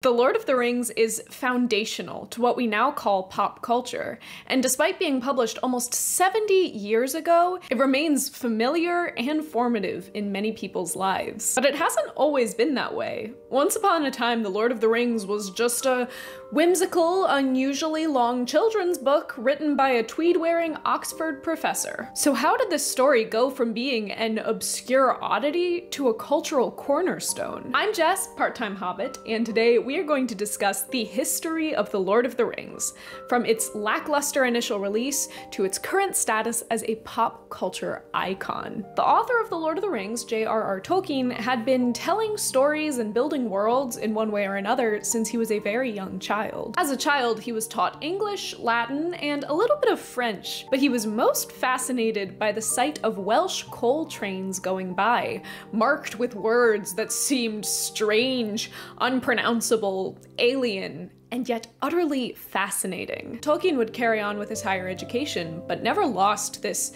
The Lord of the Rings is foundational to what we now call pop culture, and despite being published almost 70 years ago, it remains familiar and formative in many people's lives. But it hasn't always been that way. Once upon a time, The Lord of the Rings was just a whimsical, unusually long children's book written by a tweed-wearing Oxford professor. So how did this story go from being an obscure oddity to a cultural cornerstone? I'm Jess, part-time Hobbit, and today we are going to discuss the history of The Lord of the Rings, from its lackluster initial release to its current status as a pop culture icon. The author of The Lord of the Rings, J.R.R. Tolkien, had been telling stories and building worlds in one way or another since he was a very young child. As a child, he was taught English, Latin, and a little bit of French, but he was most fascinated by the sight of Welsh coal trains going by, marked with words that seemed strange, unpronounceable, alien, and yet utterly fascinating. Tolkien would carry on with his higher education, but never lost this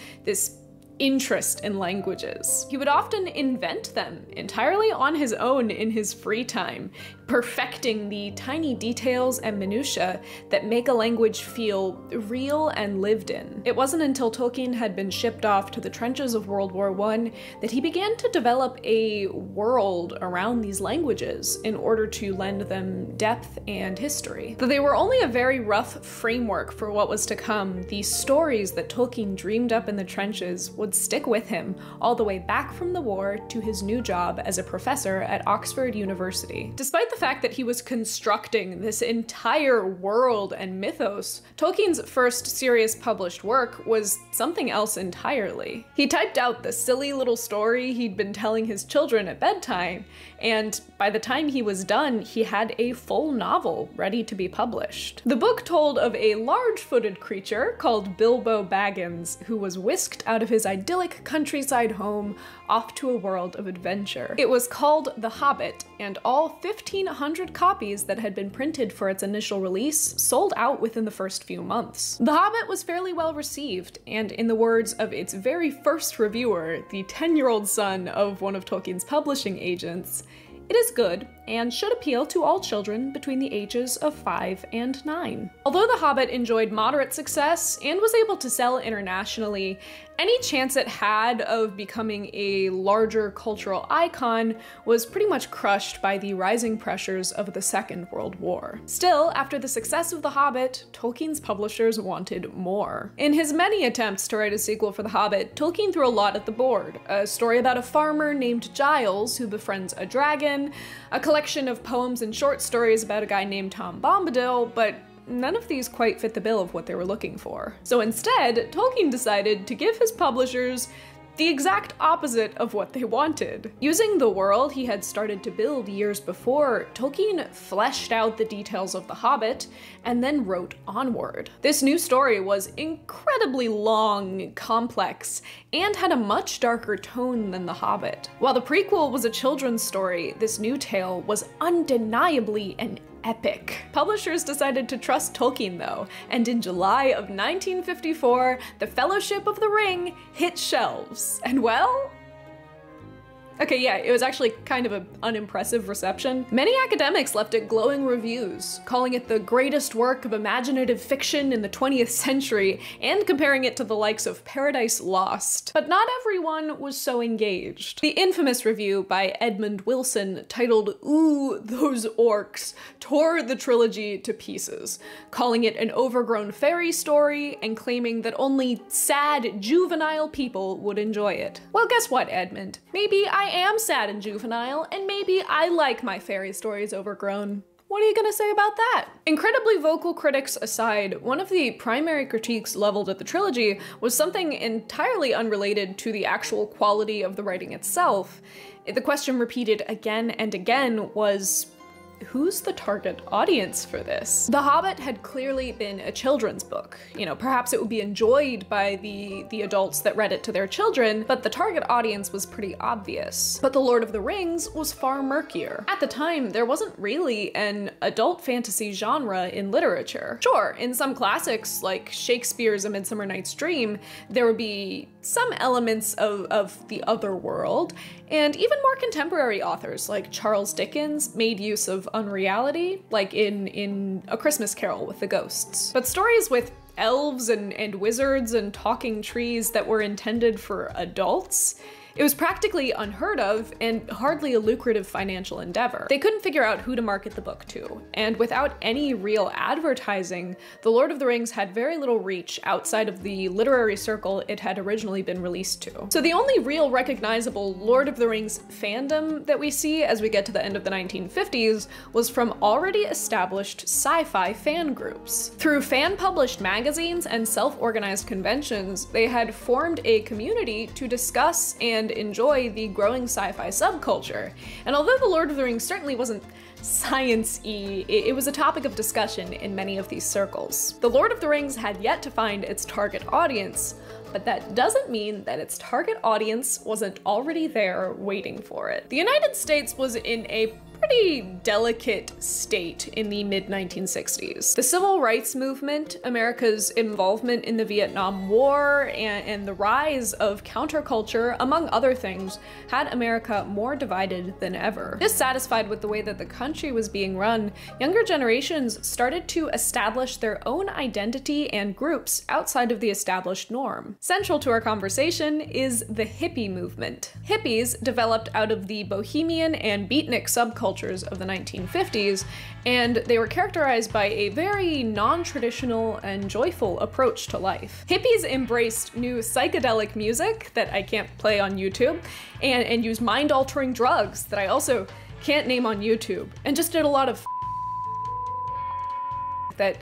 interest in languages. He would often invent them entirely on his own in his free time, perfecting the tiny details and minutiae that make a language feel real and lived in. It wasn't until Tolkien had been shipped off to the trenches of World War I that he began to develop a world around these languages in order to lend them depth and history. Though they were only a very rough framework for what was to come, the stories that Tolkien dreamed up in the trenches would stick with him all the way back from the war to his new job as a professor at Oxford University. Despite the fact that he was constructing this entire world and mythos, Tolkien's first serious published work was something else entirely. He typed out the silly little story he'd been telling his children at bedtime, and by the time he was done, he had a full novel ready to be published. The book told of a large-footed creature called Bilbo Baggins, who was whisked out of his idyllic countryside home off to a world of adventure. It was called The Hobbit, and all 1,500 copies that had been printed for its initial release sold out within the first few months. The Hobbit was fairly well received, and in the words of its very first reviewer, the 10-year-old son of one of Tolkien's publishing agents, it is good and should appeal to all children between the ages of 5 and 9. Although The Hobbit enjoyed moderate success and was able to sell internationally, any chance it had of becoming a larger cultural icon was pretty much crushed by the rising pressures of the Second World War. Still, after the success of The Hobbit, Tolkien's publishers wanted more. In his many attempts to write a sequel for The Hobbit, Tolkien threw a lot at the board. A story about a farmer named Giles who befriends a dragon, a collection of poems and short stories about a guy named Tom Bombadil, but none of these quite fit the bill of what they were looking for. So instead, Tolkien decided to give his publishers the exact opposite of what they wanted. Using the world he had started to build years before, Tolkien fleshed out the details of The Hobbit and then wrote onward. This new story was incredibly long, complex, and had a much darker tone than The Hobbit. While the prequel was a children's story, this new tale was undeniably an epic. Publishers decided to trust Tolkien though, and in July of 1954, The Fellowship of the Ring hit shelves. And well, okay, yeah, it was actually kind of an unimpressive reception. Many academics left it glowing reviews, calling it the greatest work of imaginative fiction in the 20th century, and comparing it to the likes of Paradise Lost. But not everyone was so engaged. The infamous review by Edmund Wilson, titled "Ooh, Those Orcs," tore the trilogy to pieces, calling it an overgrown fairy story and claiming that only sad, juvenile people would enjoy it. Well, guess what, Edmund? Maybe I am sad and juvenile, and maybe I like my fairy stories overgrown. What are you gonna say about that? Incredibly vocal critics aside, one of the primary critiques leveled at the trilogy was something entirely unrelated to the actual quality of the writing itself. The question repeated again and again was, who's the target audience for this? The Hobbit had clearly been a children's book. You know, perhaps it would be enjoyed by the adults that read it to their children, but the target audience was pretty obvious. But The Lord of the Rings was far murkier. At the time, there wasn't really an adult fantasy genre in literature. Sure, in some classics, like Shakespeare's A Midsummer Night's Dream, there would be some elements of the other world, and even more contemporary authors like Charles Dickens made use of unreality, like in A Christmas Carol with the ghosts. But stories with elves and wizards and talking trees that were intended for adults, it was practically unheard of and hardly a lucrative financial endeavor. They couldn't figure out who to market the book to, and without any real advertising, The Lord of the Rings had very little reach outside of the literary circle it had originally been released to. So the only real recognizable Lord of the Rings fandom that we see as we get to the end of the 1950s was from already established sci-fi fan groups. Through fan-published magazines and self-organized conventions, they had formed a community to discuss and enjoy the growing sci-fi subculture. And although The Lord of the Rings certainly wasn't science-y, it was a topic of discussion in many of these circles. The Lord of the Rings had yet to find its target audience, but that doesn't mean that its target audience wasn't already there waiting for it. The United States was in a pretty delicate state in the mid-1960s. The Civil Rights Movement, America's involvement in the Vietnam War, and the rise of counterculture, among other things, had America more divided than ever. Dissatisfied with the way that the country was being run, younger generations started to establish their own identity and groups outside of the established norm. Central to our conversation is the hippie movement. Hippies developed out of the bohemian and beatnik subculture of the 1950s, and they were characterized by a very non-traditional and joyful approach to life. Hippies embraced new psychedelic music that I can't play on YouTube, and used mind-altering drugs that I also can't name on YouTube, and just did a lot of that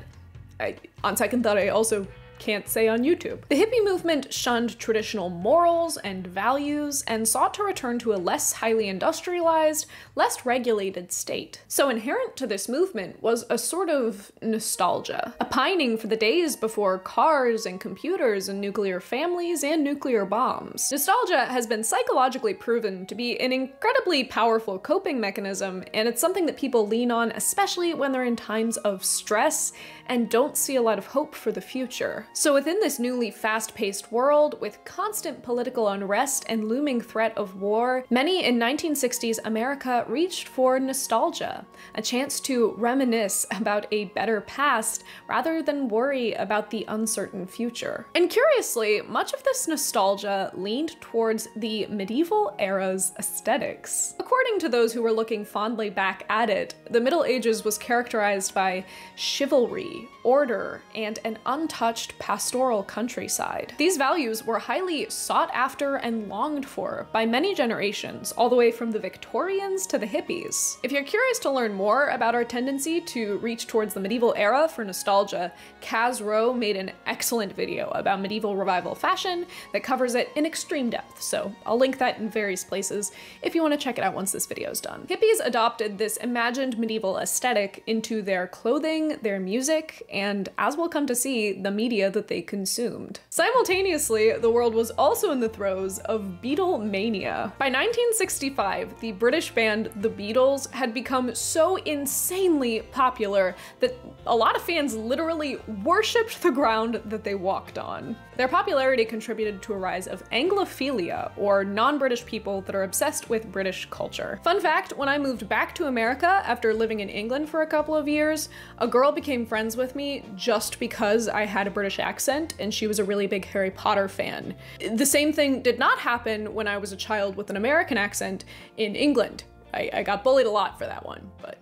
on second thought I also can't say on YouTube. The hippie movement shunned traditional morals and values and sought to return to a less highly industrialized, less regulated state. So inherent to this movement was a sort of nostalgia, a pining for the days before cars and computers and nuclear families and nuclear bombs. Nostalgia has been psychologically proven to be an incredibly powerful coping mechanism, and it's something that people lean on, especially when they're in times of stress and don't see a lot of hope for the future. So within this newly fast-paced world, with constant political unrest and looming threat of war, many in 1960s America reached for nostalgia, a chance to reminisce about a better past rather than worry about the uncertain future. And curiously, much of this nostalgia leaned towards the medieval era's aesthetics. According to those who were looking fondly back at it, the Middle Ages was characterized by chivalry, order, and an untouched pastoral countryside. These values were highly sought after and longed for by many generations, all the way from the Victorians to the hippies. If you're curious to learn more about our tendency to reach towards the medieval era for nostalgia, Kaz Rowe made an excellent video about medieval revival fashion that covers it in extreme depth, so I'll link that in various places if you want to check it out once this video is done. Hippies adopted this imagined medieval aesthetic into their clothing, their music, and, as we'll come to see, the media that they consumed. Simultaneously, the world was also in the throes of Beatle mania. By 1965, the British band The Beatles had become so insanely popular that a lot of fans literally worshipped the ground that they walked on. Their popularity contributed to a rise of Anglophilia, or non-British people that are obsessed with British culture. Fun fact, when I moved back to America after living in England for a couple of years, a girl became friends with me just because I had a British accent, and she was a really big Harry Potter fan. The same thing did not happen when I was a child with an American accent in England. I got bullied a lot for that one, but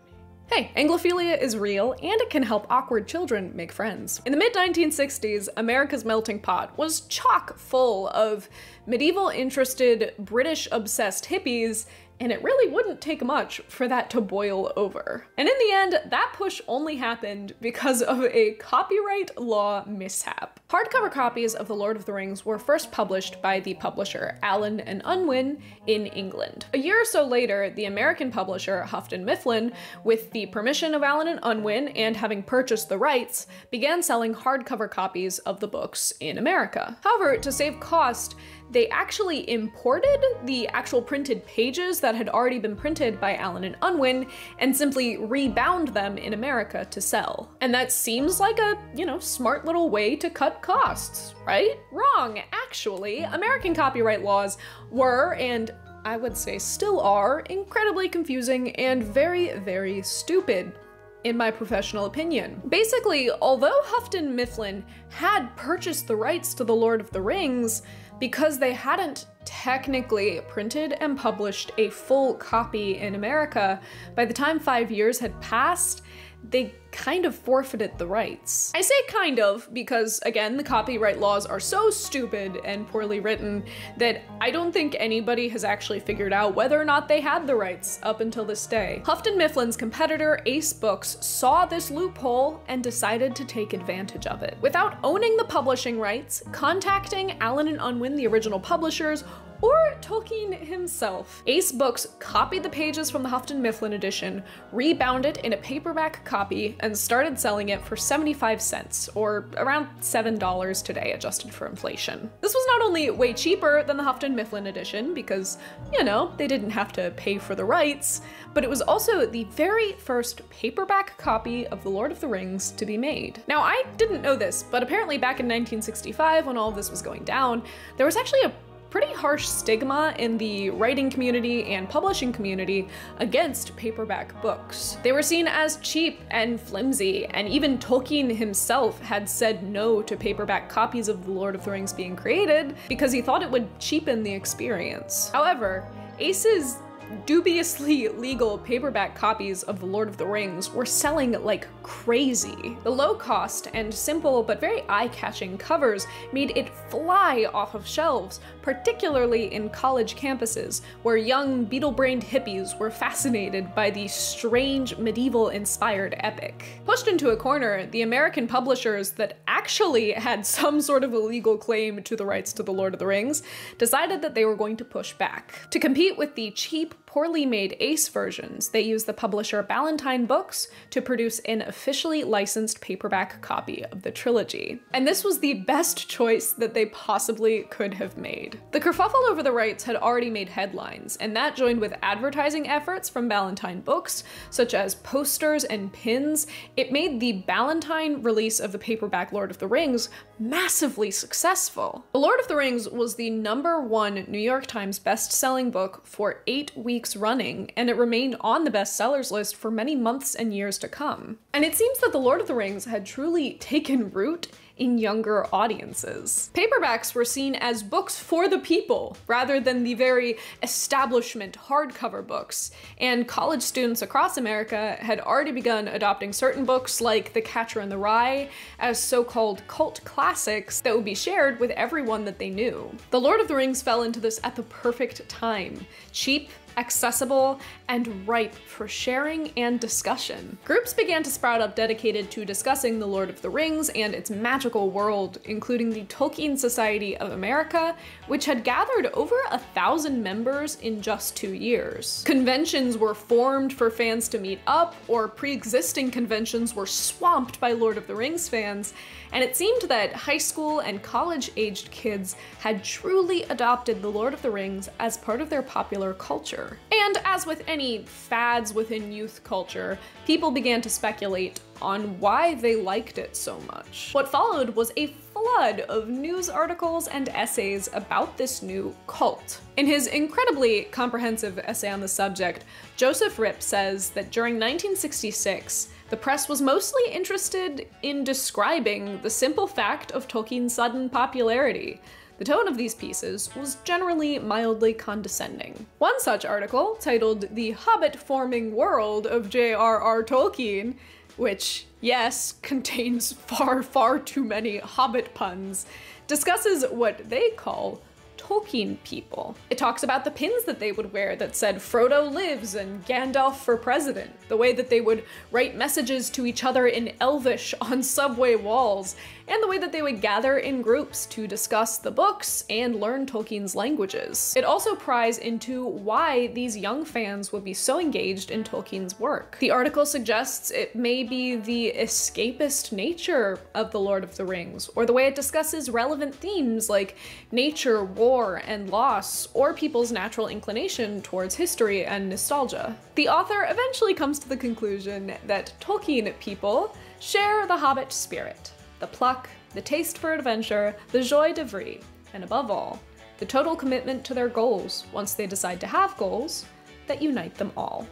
hey, Anglophilia is real, and it can help awkward children make friends. In the mid-1960s, America's melting pot was chock full of medieval-interested, British-obsessed hippies, and it really wouldn't take much for that to boil over. And in the end, that push only happened because of a copyright law mishap. Hardcover copies of The Lord of the Rings were first published by the publisher Allen and Unwin in England. A year or so later, the American publisher Houghton Mifflin, with the permission of Allen and Unwin and having purchased the rights, began selling hardcover copies of the books in America. However, to save cost, they actually imported the actual printed pages that had already been printed by Allen and Unwin and simply rebound them in America to sell. And that seems like a, you know, smart little way to cut costs, right? Wrong, actually. American copyright laws were, and I would say still are, incredibly confusing and very, very stupid, in my professional opinion. Basically, although Houghton Mifflin had purchased the rights to The Lord of the Rings, because they hadn't technically printed and published a full copy in America, by the time 5 years had passed, they kind of forfeited the rights. I say kind of because, again, the copyright laws are so stupid and poorly written that I don't think anybody has actually figured out whether or not they had the rights up until this day. Houghton Mifflin's competitor, Ace Books, saw this loophole and decided to take advantage of it. Without owning the publishing rights, contacting Allen & Unwin, the original publishers, or Tolkien himself, Ace Books copied the pages from the Houghton Mifflin edition, rebound it in a paperback copy, and started selling it for 75 cents, or around $7 today, adjusted for inflation. This was not only way cheaper than the Houghton Mifflin edition, because, you know, they didn't have to pay for the rights, but it was also the very first paperback copy of The Lord of the Rings to be made. Now, I didn't know this, but apparently back in 1965, when all of this was going down, there was actually a pretty harsh stigma in the writing community and publishing community against paperback books. They were seen as cheap and flimsy, and even Tolkien himself had said no to paperback copies of The Lord of the Rings being created because he thought it would cheapen the experience. However, Ace's dubiously legal paperback copies of The Lord of the Rings were selling like crazy. The low-cost and simple but very eye-catching covers made it fly off of shelves, particularly in college campuses, where young beetle-brained hippies were fascinated by the strange medieval-inspired epic. Pushed into a corner, the American publishers that actually had some sort of a legal claim to the rights to The Lord of the Rings decided that they were going to push back. To compete with the cheap, poorly made Ace versions, they used the publisher Ballantine Books to produce an officially licensed paperback copy of the trilogy. And this was the best choice that they possibly could have made. The kerfuffle over the rights had already made headlines, and that joined with advertising efforts from Ballantine Books, such as posters and pins, it made the Ballantine release of the paperback Lord of the Rings massively successful. The Lord of the Rings was the #1 New York Times best-selling book for 8 weeks running, and it remained on the bestsellers list for many months and years to come. And it seems that The Lord of the Rings had truly taken root in younger audiences. Paperbacks were seen as books for the people, rather than the very establishment hardcover books, and college students across America had already begun adopting certain books like The Catcher in the Rye as so-called cult classics that would be shared with everyone that they knew. The Lord of the Rings fell into this at the perfect time. Cheap, accessible, and ripe for sharing and discussion. Groups began to sprout up dedicated to discussing The Lord of the Rings and its magical world, including the Tolkien Society of America, which had gathered over 1,000 members in just 2 years. Conventions were formed for fans to meet up, or pre-existing conventions were swamped by Lord of the Rings fans, and it seemed that high school and college-aged kids had truly adopted The Lord of the Rings as part of their popular culture. And as with any fads within youth culture, people began to speculate on why they liked it so much. What followed was a flood of news articles and essays about this new cult. In his incredibly comprehensive essay on the subject, Joseph Ripp says that during 1966, the press was mostly interested in describing the simple fact of Tolkien's sudden popularity. The tone of these pieces was generally mildly condescending. One such article, titled The Hobbit-forming World of J.R.R. Tolkien, which, yes, contains far, far too many Hobbit puns, discusses what they call Tolkien people. It talks about the pins that they would wear that said Frodo lives and Gandalf for president, the way that they would write messages to each other in Elvish on subway walls, and the way that they would gather in groups to discuss the books and learn Tolkien's languages. It also pries into why these young fans would be so engaged in Tolkien's work. The article suggests it may be the escapist nature of The Lord of the Rings, or the way it discusses relevant themes like nature, war, and loss, or people's natural inclination towards history and nostalgia. The author eventually comes to the conclusion that Tolkien people share the Hobbit spirit, the pluck, the taste for adventure, the joie de vivre, and above all, the total commitment to their goals, once they decide to have goals, that unite them all.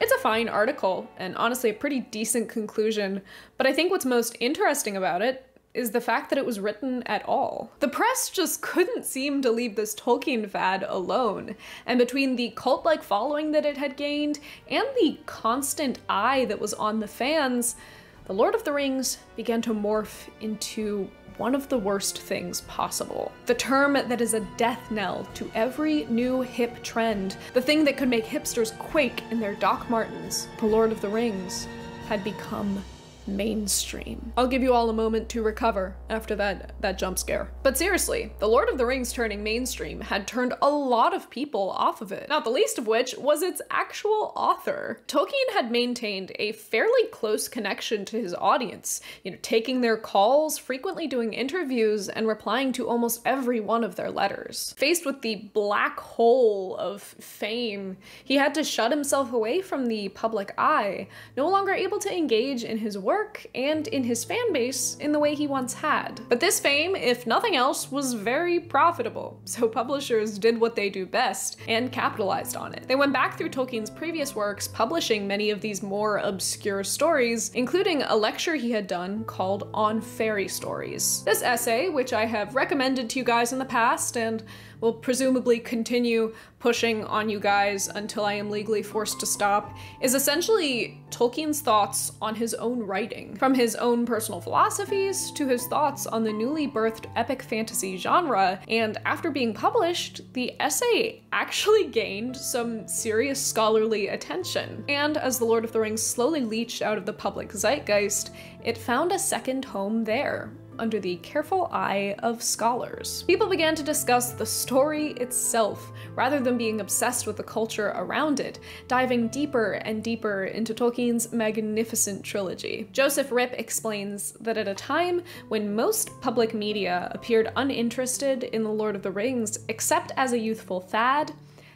It's a fine article, and honestly a pretty decent conclusion, but I think what's most interesting about it is the fact that it was written at all. The press just couldn't seem to leave this Tolkien fad alone, and between the cult-like following that it had gained and the constant eye that was on the fans, The Lord of the Rings began to morph into one of the worst things possible. The term that is a death knell to every new hip trend, the thing that could make hipsters quake in their Doc Martens. The Lord of the Rings had become mainstream. I'll give you all a moment to recover after that jump scare. But seriously, The Lord of the Rings turning mainstream had turned a lot of people off of it, not the least of which was its actual author. Tolkien had maintained a fairly close connection to his audience, taking their calls, frequently doing interviews, and replying to almost every one of their letters. Faced with the black hole of fame, he had to shut himself away from the public eye, no longer able to engage in his work and in his fan base in the way he once had. But this fame, if nothing else, was very profitable, so publishers did what they do best and capitalized on it. They went back through Tolkien's previous works, publishing many of these more obscure stories, including a lecture he had done called On Fairy Stories. This essay, which I have recommended to you guys in the past and will presumably continue pushing on you guys until I am legally forced to stop, is essentially Tolkien's thoughts on his own writing. From his own personal philosophies to his thoughts on the newly birthed epic fantasy genre, and after being published, the essay actually gained some serious scholarly attention. And as The Lord of the Rings slowly leached out of the public zeitgeist, it found a second home there, under the careful eye of scholars. People began to discuss the story itself, rather than being obsessed with the culture around it, diving deeper and deeper into Tolkien's magnificent trilogy. Joseph Ripp explains that at a time when most public media appeared uninterested in The Lord of the Rings, except as a youthful fad,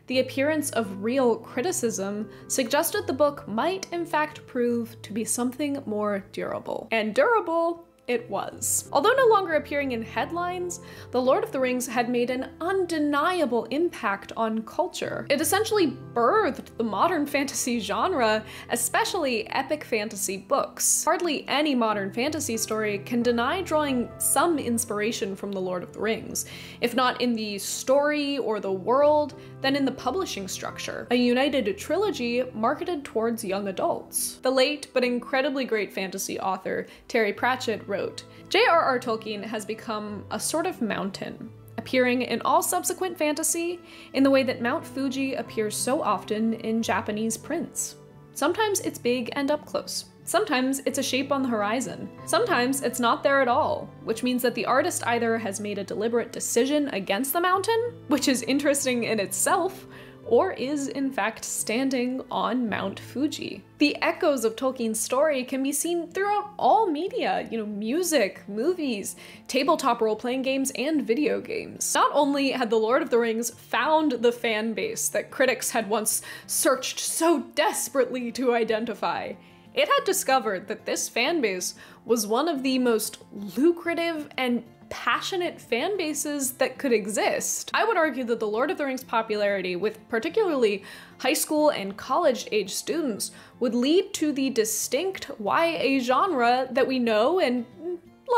the appearance of real criticism suggested the book might in fact prove to be something more durable. And durable it was. Although no longer appearing in headlines, The Lord of the Rings had made an undeniable impact on culture. It essentially birthed the modern fantasy genre, especially epic fantasy books. Hardly any modern fantasy story can deny drawing some inspiration from The Lord of the Rings, if not in the story or the world, then in the publishing structure, a united trilogy marketed towards young adults. The late but incredibly great fantasy author Terry Pratchett wrote, J.R.R. Tolkien has become a sort of mountain, appearing in all subsequent fantasy in the way that Mount Fuji appears so often in Japanese prints. Sometimes it's big and up close. Sometimes it's a shape on the horizon. Sometimes it's not there at all, which means that the artist either has made a deliberate decision against the mountain, which is interesting in itself, or is in fact standing on Mount Fuji. The echoes of Tolkien's story can be seen throughout all media, music, movies, tabletop role-playing games, and video games. Not only had The Lord of the Rings found the fan base that critics had once searched so desperately to identify, it had discovered that this fanbase was one of the most lucrative and passionate fan bases that could exist. I would argue that The Lord of the Rings' popularity with particularly high school and college age students would lead to the distinct YA genre that we know and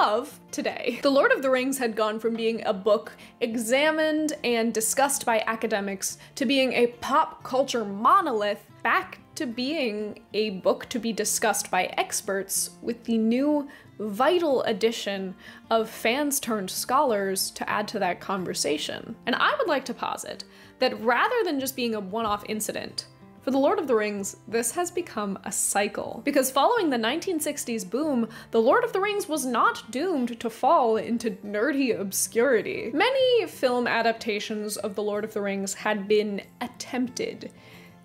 love today. The Lord of the Rings had gone from being a book examined and discussed by academics to being a pop culture monolith back to being a book to be discussed by experts with the new vital addition of fans turned scholars to add to that conversation. And I would like to posit that rather than just being a one-off incident, for The Lord of the Rings, this has become a cycle. Because following the 1960s boom, The Lord of the Rings was not doomed to fall into nerdy obscurity. Many film adaptations of The Lord of the Rings had been attempted.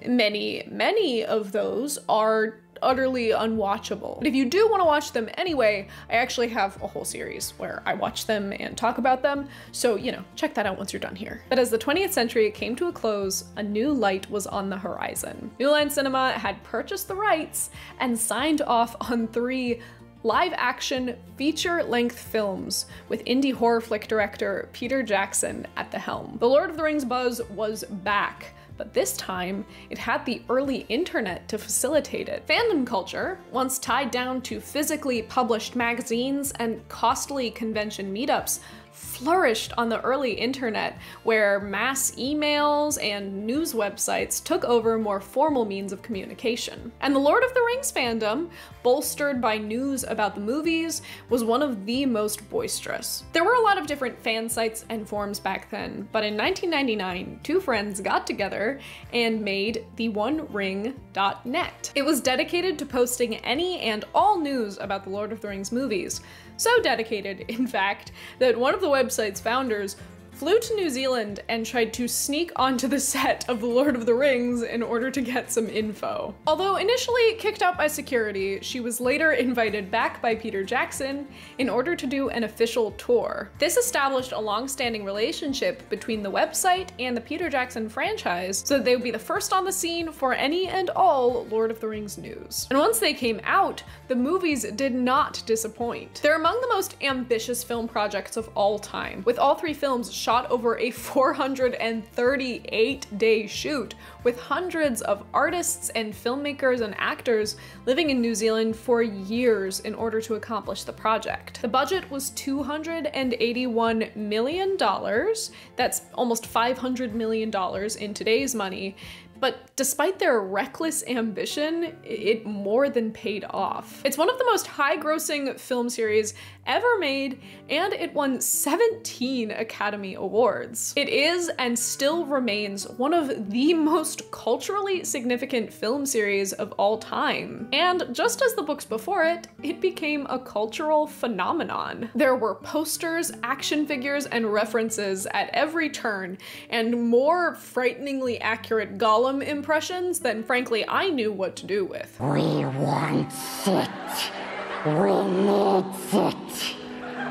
Many of those are utterly unwatchable. But if you do want to watch them anyway, I actually have a whole series where I watch them and talk about them, so check that out once you're done here. But as the 20th century came to a close, a new light was on the horizon. New Line Cinema had purchased the rights and signed off on three live-action, feature-length films with indie horror flick director Peter Jackson at the helm. The Lord of the Rings buzz was back, but this time it had the early internet to facilitate it. Fandom culture, once tied down to physically published magazines and costly convention meetups, flourished on the early internet, where mass emails and news websites took over more formal means of communication. And the Lord of the Rings fandom, bolstered by news about the movies, was one of the most boisterous. There were a lot of different fan sites and forums back then, but in 1999, two friends got together and made theonering.net. It was dedicated to posting any and all news about the Lord of the Rings movies. So dedicated, in fact, that one of the website's founders flew to New Zealand and tried to sneak onto the set of The Lord of the Rings in order to get some info. Although initially kicked out by security, she was later invited back by Peter Jackson in order to do an official tour. This established a long-standing relationship between the website and the Peter Jackson franchise, so that they would be the first on the scene for any and all Lord of the Rings news. And once they came out, the movies did not disappoint. They're among the most ambitious film projects of all time, with all three films shot over a 438-day shoot, with hundreds of artists and filmmakers and actors living in New Zealand for years in order to accomplish the project. The budget was $281 million. That's almost $500 million in today's money. But despite their reckless ambition, it more than paid off. It's one of the most high-grossing film series ever made, and it won 17 Academy Awards. It is and still remains one of the most culturally significant film series of all time. And just as the books before it, it became a cultural phenomenon. There were posters, action figures, and references at every turn, and more frighteningly accurate Gollum impressions than frankly I knew what to do with. We want it. We need it.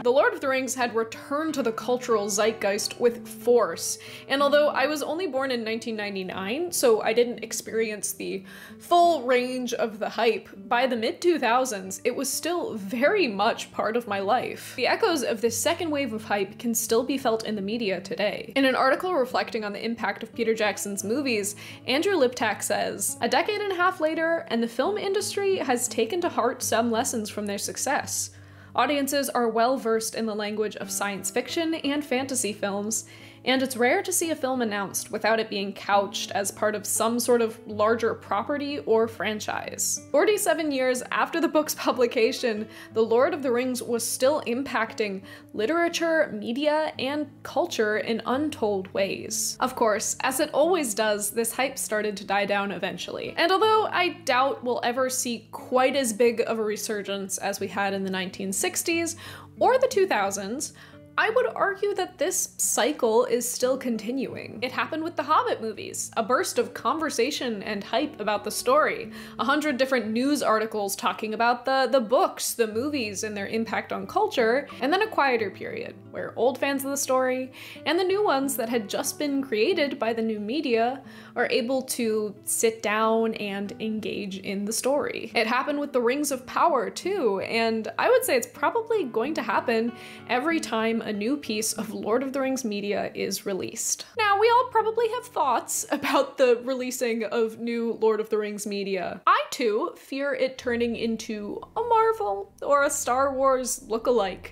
The Lord of the Rings had returned to the cultural zeitgeist with force, and although I was only born in 1999, so I didn't experience the full range of the hype, by the mid-2000s, it was still very much part of my life. The echoes of this second wave of hype can still be felt in the media today. In an article reflecting on the impact of Peter Jackson's movies, Andrew Liptak says, "A decade and a half later, and the film industry has taken to heart some lessons from their success. Audiences are well versed in the language of science fiction and fantasy films, and it's rare to see a film announced without it being couched as part of some sort of larger property or franchise." 47 years after the book's publication, The Lord of the Rings was still impacting literature, media, and culture in untold ways. Of course, as it always does, this hype started to die down eventually. And although I doubt we'll ever see quite as big of a resurgence as we had in the 1960s or the 2000s, I would argue that this cycle is still continuing. It happened with the Hobbit movies, a burst of conversation and hype about the story, 100 different news articles talking about the books, the movies, and their impact on culture, and then a quieter period where old fans of the story and the new ones that had just been created by the new media are able to sit down and engage in the story. It happened with the Rings of Power too, and I would say it's probably going to happen every time a new piece of Lord of the Rings media is released. Now, we all probably have thoughts about the releasing of new Lord of the Rings media. I too fear it turning into a Marvel or a Star Wars lookalike,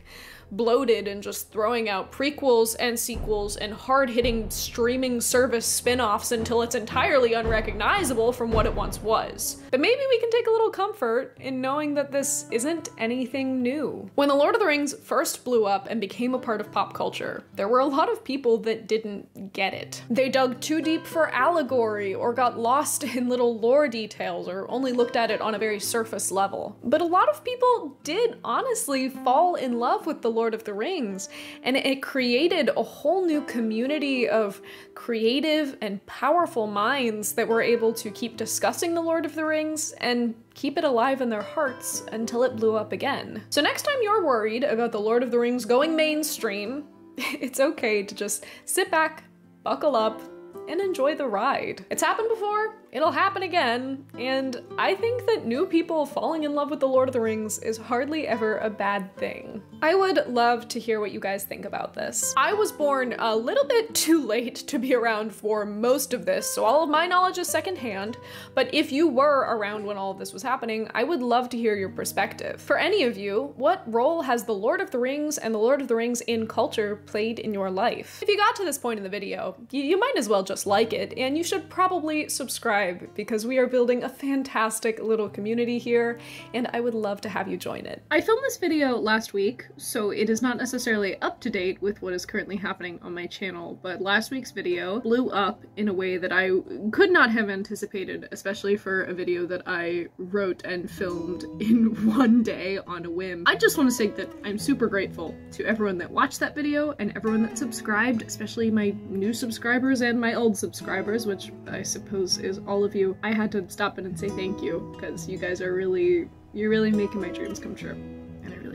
bloated and just throwing out prequels and sequels and hard-hitting streaming service spin-offs until it's entirely unrecognizable from what it once was. But maybe we can take a little comfort in knowing that this isn't anything new. When The Lord of the Rings first blew up and became a part of pop culture, there were a lot of people that didn't get it. They dug too deep for allegory or got lost in little lore details or only looked at it on a very surface level. But a lot of people did honestly fall in love with the Lord of the Rings, and it created a whole new community of creative and powerful minds that were able to keep discussing the Lord of the Rings and keep it alive in their hearts until it blew up again. So next time you're worried about the Lord of the Rings going mainstream, it's okay to just sit back, buckle up, and enjoy the ride. It's happened before, it'll happen again, and I think that new people falling in love with The Lord of the Rings is hardly ever a bad thing. I would love to hear what you guys think about this. I was born a little bit too late to be around for most of this, so all of my knowledge is secondhand, but if you were around when all of this was happening, I would love to hear your perspective. For any of you, what role has The Lord of the Rings and The Lord of the Rings in culture played in your life? If you got to this point in the video, you might as well just like it, and you should probably subscribe because we are building a fantastic little community here, and I would love to have you join it. I filmed this video last week, so it is not necessarily up to date with what is currently happening on my channel, but last week's video blew up in a way that I could not have anticipated, especially for a video that I wrote and filmed in one day on a whim. I just want to say that I'm super grateful to everyone that watched that video and everyone that subscribed, especially my new subscribers and my old subscribers, which I suppose is all of you. I had to stop in and say thank you, because you guys are you're really making my dreams come true.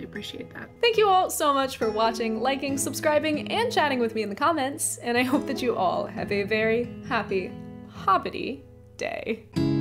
Appreciate that. Thank you all so much for watching, liking, subscribing, and chatting with me in the comments, and I hope that you all have a very happy Hobbity day.